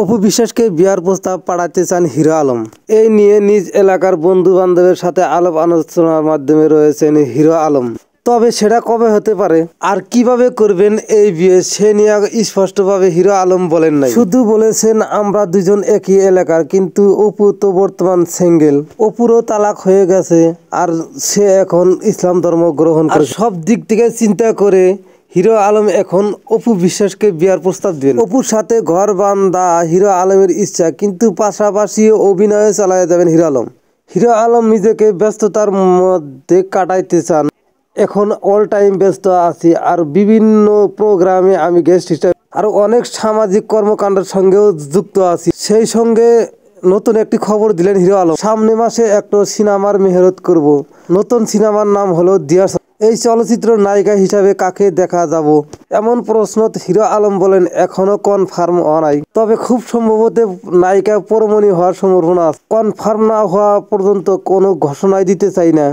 অপু বিশ্বাসকে বিয়ার প্রস্তাব পাঠাতে চান হিরো আলম। এই নিয়ে নিজ এলাকার বন্ধু বান্ধবের সাথে আলাপ আলোচনার মাধ্যমে রয়েছেন হিরো আলম। তবে সেটা কবে হতে পারে আর কিভাবে করবেন এই বিয়ে সে নিয়ে স্পষ্টভাবে হিরো আলম বলেন নাই, শুধু বলেছেন আমরা দুজন একই এলাকার। কিন্তু অপু তো বর্তমান সিঙ্গেল, অপুরও তালাক হয়ে গেছে আর সে এখন ইসলাম ধর্ম গ্রহণ করে। সব দিক থেকে চিন্তা করে হিরো আলম এখন অপু বিশ্বাসকে বিয়ার প্রস্তাব দিলেন। অপুর সাথে ঘর বান্ধা হিরো আলমের ইচ্ছা, কিন্তু পাশাপাশি অভিনয়ে চালায় যাবেন হিরো আলম। হিরো আলম নিজেকে ব্যস্ততার মধ্যে কাটাইতে চান। এখন অল টাইম ব্যস্ত আছি আর বিভিন্ন প্রোগ্রামে আমি গেস্ট হিসেবে আরো অনেক সামাজিক কর্মকাণ্ডের সঙ্গেও যুক্ত আছি। সেই সঙ্গে নতুন একটি খবর দিলেন হিরো আলম, সামনে মাসে একটা সিনেমার মেহরত করব। নতুন সিনেমার নাম হলো দিয়াস। এই চলচ্চিত্র নায়িকা হিসাবে কাকে দেখা যাব এমন প্রশ্নত হিরো আলম বলেন এখনো কনফার্ম নাই, তবে খুব সম্ভবত নায়িকা পরমণি হওয়ার সম্ভাবনা আছে। কনফার্ম না হওয়া পর্যন্ত কোনো ঘোষণাই দিতে চাই না।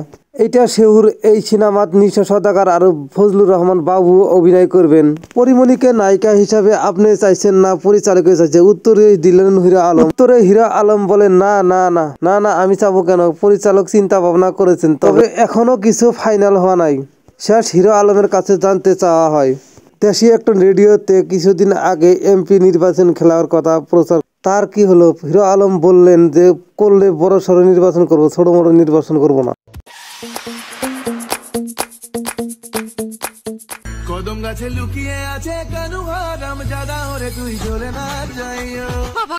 এটা শেহুর। এই সিনেমাত নিশা সদাগর আর ফজলুর রহমান বাবু অভিনয় করবেন। পরিমণিকে নায়িকা হিসাবে আপনি চাইছেন না পরিচালকে চাইছে, উত্তরে দিলেন হিরো আলম। উত্তরে হিরো আলম বলেন না না না না না আমি চাবো কেন, পরিচালক চিন্তা ভাবনা করেছেন, তবে এখনো কিছু ফাইনাল হওয়া নাই। শেষ হিরো আলমের কাছে জানতে চাওয়া হয় দেশি একটা রেডিওতে কিছুদিন আগে এমপি নির্বাচন খেলার কথা প্রচার, তার কি হলো? হিরো আলম বললেন যে করলে বড় সড়ো নির্বাচন করবো, ছোট মোটো নির্বাচন করবো না। কদম গাছে লুকিয়ে আছে কানুহা রাম জাদা ওরে তুই ঝোলে না যাইও।